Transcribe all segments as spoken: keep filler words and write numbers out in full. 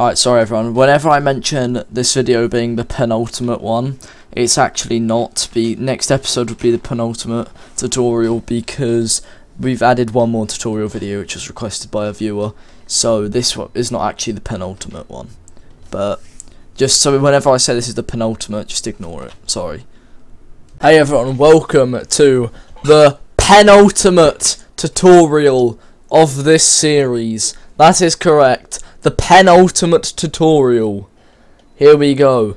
Alright, sorry everyone, whenever I mention this video being the penultimate one, it's actually not. The next episode would be the penultimate tutorial because we've added one more tutorial video which was requested by a viewer, so this one is not actually the penultimate one. But just so whenever I say this is the penultimate, just ignore it, sorry. Hey everyone, welcome to the penultimate tutorial of this series. That is correct. The penultimate tutorial. Here we go.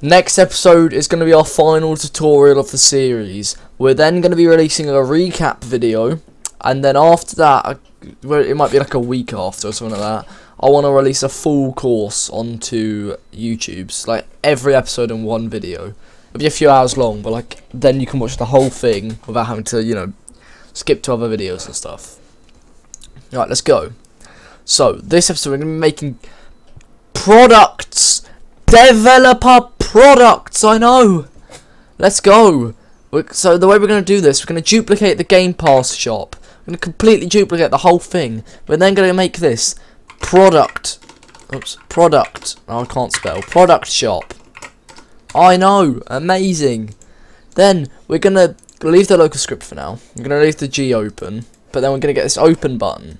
Next episode is going to be our final tutorial of the series. We're then going to be releasing a recap video, and then after that, it might be like a week after or something like that, I want to release a full course onto YouTube, like every episode in one video. It'll be a few hours long, but like then you can watch the whole thing without having to, you know, skip to other videos and stuff. Alright, let's go. So, this episode we're going to be making products. Developer products, I know. Let's go. We're, so, the way we're going to do this, we're going to duplicate the Game Pass shop. We're going to completely duplicate the whole thing. We're then going to make this product. Oops, product. Oh, I can't spell. Product shop. I know. Amazing. Then, we're going to leave the local script for now. I'm going to leave the G open. But then we're going to get this open button.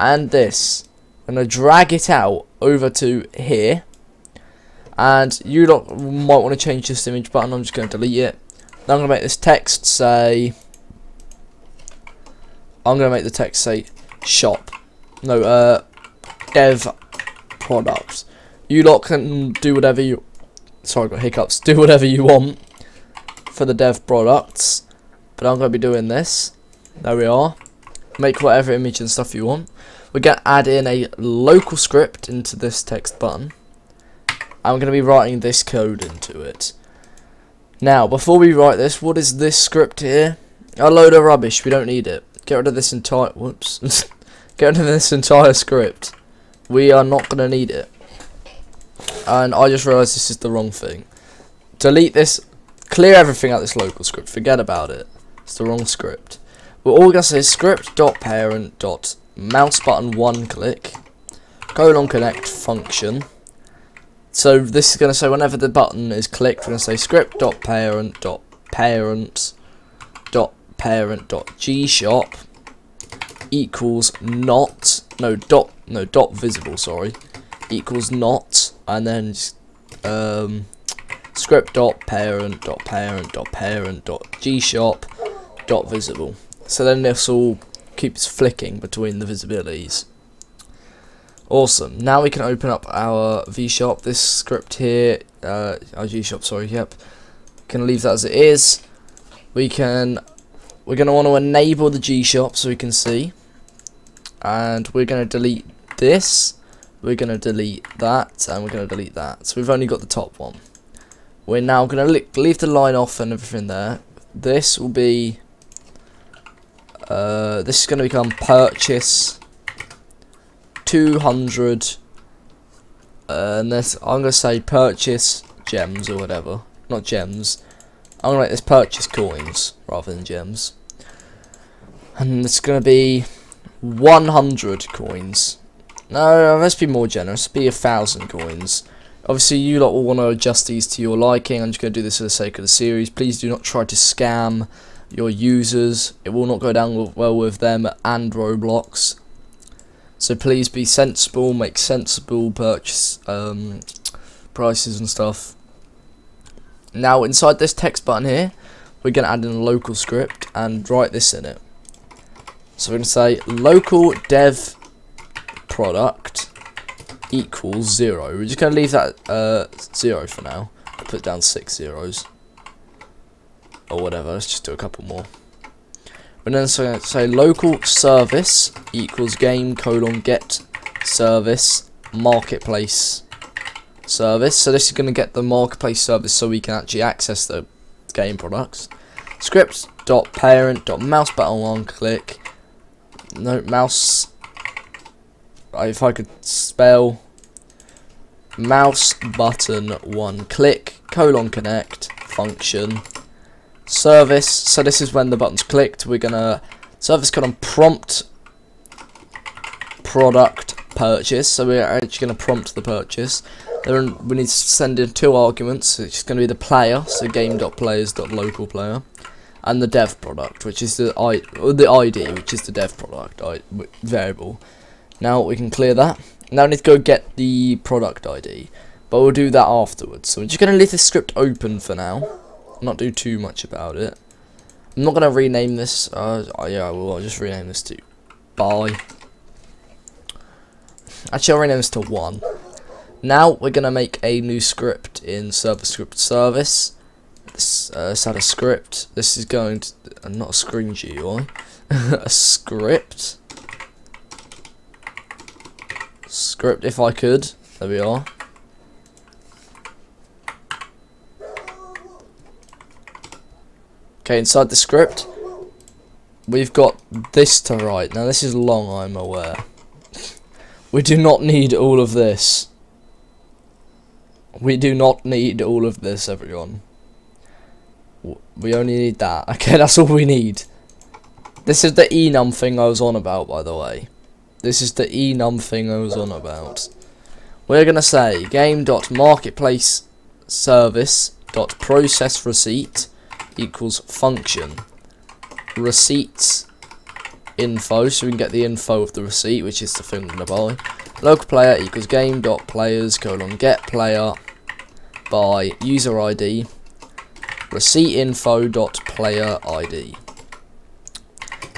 And this, I'm going to drag it out over to here, and you lot might want to change this image button. I'm just going to delete it. Then I'm going to make this text say, I'm going to make the text say shop, no, uh, dev products. You lot can do whatever you, sorry I've got hiccups, do whatever you want for the dev products, but I'm going to be doing this. There we are. Make whatever image and stuff you want. We're going to add in a local script into this text button. I'm going to be writing this code into it. Now, before we write this, what is this script here? A load of rubbish. We don't need it. Get rid of this entire... Whoops. Get rid of this entire script. We are not going to need it. And I just realised this is the wrong thing. Delete this. Clear everything out this local script. Forget about it. It's the wrong script. We're all going to say script.parent.mouseButton1click colon connect function. So this is going to say whenever the button is clicked, we're going to say script.parent.parent.parent.gshop equals not, no dot, no dot visible, sorry, equals not, and then um, script.parent.parent.parent.gshop dot visible. So then this all keeps flicking between the visibilities. Awesome. Now we can open up our V shop. This script here, uh, our G shop, sorry, yep. Can leave that as it is. We can, we're going to want to enable the G shop so we can see. And we're going to delete this. We're going to delete that. And we're going to delete that. So we've only got the top one. We're now going to leave the line off and everything there. This will be... Uh, this is going to become purchase two hundred, uh, and this I'm going to say purchase gems or whatever, not gems. I'm going to make this purchase coins rather than gems, and it's going to be one hundred coins. No, let's be more generous. It'll be a thousand coins. Obviously, you lot will want to adjust these to your liking. I'm just going to do this for the sake of the series. Please do not try to scam your users. It will not go down well with them and Roblox. So please be sensible, make sensible purchase um, prices and stuff. Now inside this text button here, we're going to add in a local script and write this in it. So we're going to say local dev product equals zero. We're just going to leave that uh, zero for now. I'll put down six zeros. Or whatever, let's just do a couple more. And then so say local service equals game colon get service marketplace service. So this is going to get the marketplace service so we can actually access the game products. Script dot parent dot mouse button one click. No mouse. If I could spell mouse button one click colon connect function. Service, so this is when the button's clicked. We're gonna service colon prompt product purchase, so we're actually going to prompt the purchase. Then we need to send in two arguments, which is going to be the player, so game dot players dot local player, and the dev product, which is the I or the I D, which is the dev product I variable. Now we can clear that. Now we need to go get the product I D, but we'll do that afterwards. So we're just going to leave this script open for now, not do too much about it. I'm not going to rename this. Uh, yeah, I will. I'll just rename this to buy. Actually, I'll rename this to one. Now we're going to make a new script in server script service. This, uh, let's add a script. This is going to uh, not a screen G U I, a script. Script, if I could. There we are. Okay, inside the script, we've got this to write. Now this is long, I'm aware. We do not need all of this. We do not need all of this, everyone. We only need that. Okay, that's all we need. This is the enum thing I was on about, by the way. This is the enum thing I was on about. We're going to say game dot marketplace service dot process receipt equals function receipts info, so we can get the info of the receipt, which is the thing we're going to buy. Local player equals game dot players colon get player by user I D receipt info dot player I D.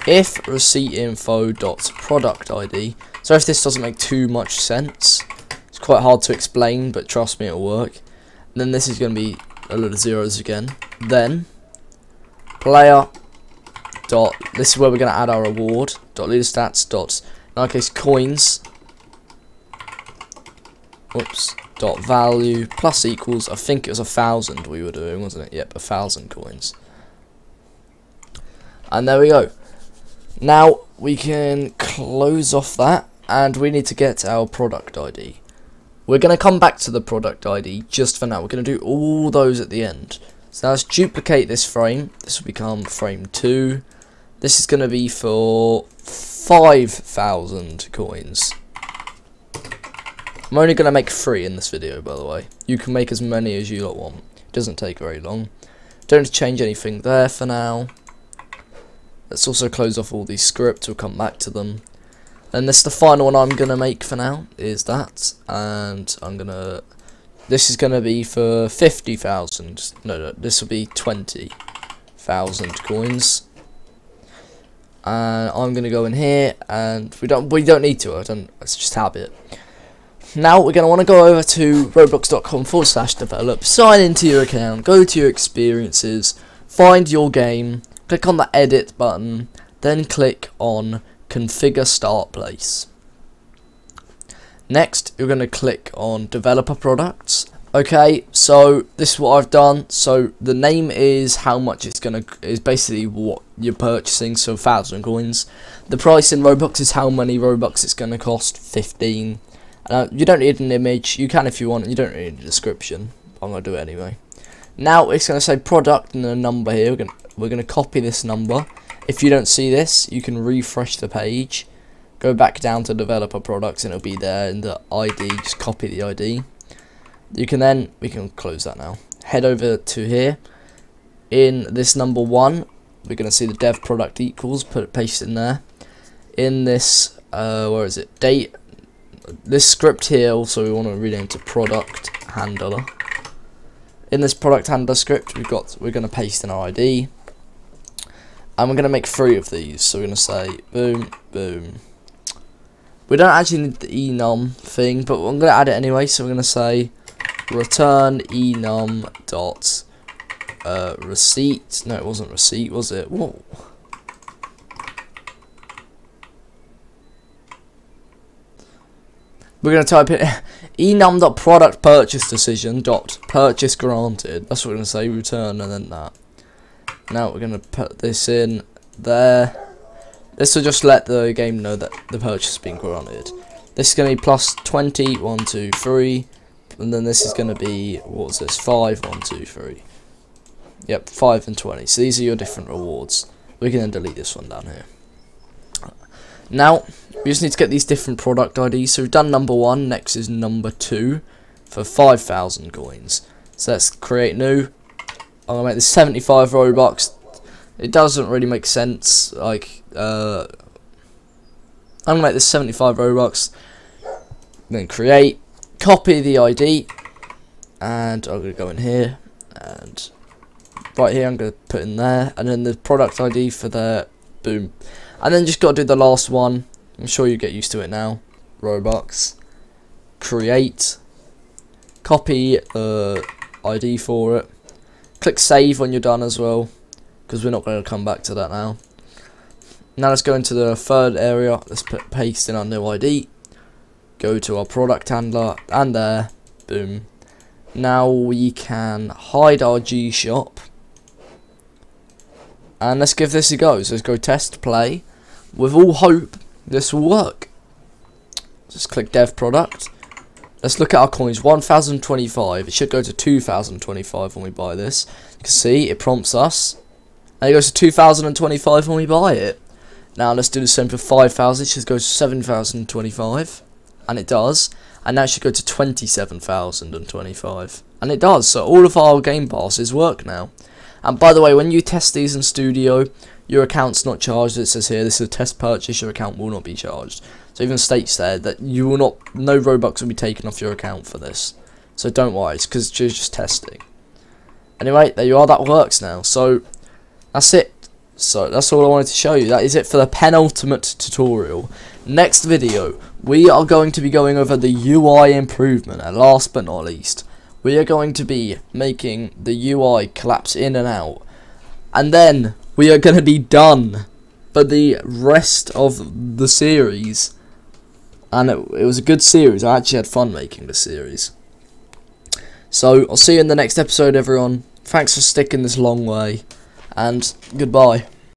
If receipt info dot product I D. So if this doesn't make too much sense, it's quite hard to explain, but trust me, it'll work. And then this is going to be a lot of zeros again. Then player dot, this is where we're going to add our award dot leaderstats dot, in our case coins, whoops, dot value plus equals, I think it was a thousand we were doing, wasn't it? Yep, a thousand coins. And there we go. Now we can close off that, and we need to get our product I D. We're going to come back to the product I D just for now. We're going to do all those at the end. So now let's duplicate this frame. This will become frame two. This is going to be for five thousand coins. I'm only going to make three in this video, by the way. You can make as many as you lot want. It doesn't take very long. Don't change anything there for now. Let's also close off all these scripts. We'll come back to them. And this is the final one I'm going to make for now, is that. And I'm going to... This is going to be for fifty thousand. No, no, this will be twenty thousand coins. And I'm going to go in here, and we don't we don't need to. I don't, let's just have it. Now we're going to want to go over to roblox dot com forward slash develop. Sign into your account. Go to your experiences. Find your game. Click on the edit button. Then click on... configure start place. Next you're going to click on developer products. Okay, so this is what I've done. So the name is how much it's going to, is basically what you're purchasing, so one thousand coins. The price in Robux is how many Robux it's going to cost, fifteen. Uh, you don't need an image, you can if you want, you don't need a description. I'm going to do it anyway. Now it's going to say product and a number here. We're going to, we're going to copy this number. If you don't see this, you can refresh the page, go back down to developer products, and it'll be there in the I D. Just copy the I D. You can then, we can close that now. Head over to here. In this number one, we're going to see the dev product equals, put it, paste in there. In this, uh, where is it? Date. This script here, also we want to rename to product handler. In this product handler script, we've got, we're going to paste in our I D. And we're going to make three of these, so we're going to say boom, boom. We don't actually need the enum thing, but I'm going to add it anyway, so we're going to say return enum dot uh, receipt. No, it wasn't receipt, was it? Whoa. We're going to type in enum dot product purchase decision dot purchase granted. That's what we're going to say, return, and then that. Now we're going to put this in there. This will just let the game know that the purchase has been granted. This is going to be plus twenty, one, two, three. And then this is going to be, what's this, five, one, two, three. Yep, five and twenty. So these are your different rewards. We can then delete this one down here. Now, we just need to get these different product I Ds. So we've done number one, next is number two for five thousand coins. So let's create new. I'm going to make this seventy-five Robux. It doesn't really make sense. Like, uh, I'm going to make this seventy-five Robux. Then create, copy the I D, and I'm going to go in here, and right here I'm going to put in there, and then the product I D for the boom. And then just got to do the last one. I'm sure you get used to it now. Robux, create, copy the uh, I D for it. Click save when you're done as well, because we're not going to come back to that now. Now let's go into the third area. Let's put paste in our new I D. Go to our product handler, and there, boom. Now we can hide our G shop. And let's give this a go. So let's go test play. With all hope, this will work. Just click Dev Product. Let's look at our coins. one thousand twenty-five. It should go to two thousand twenty-five when we buy this. You can see it prompts us. And it goes to two thousand twenty-five when we buy it. Now let's do the same for five thousand. It should go to seven thousand twenty-five. And it does. And now it should go to twenty-seven thousand twenty-five. And it does. So all of our game passes work now. And by the way, when you test these in Studio, your account's not charged. It says here, this is a test purchase, your account will not be charged. So even states there that you will not, no Robux will be taken off your account for this. So don't worry, it's because you're just testing. Anyway, there you are, that works now. So that's it. So that's all I wanted to show you. That is it for the penultimate tutorial. Next video, we are going to be going over the U I improvement. And last but not least, we are going to be making the U I collapse in and out, and then we are going to be done for the rest of the series. And it, it was a good series. I actually had fun making this series. So I'll see you in the next episode, everyone. Thanks for sticking this long way, and goodbye.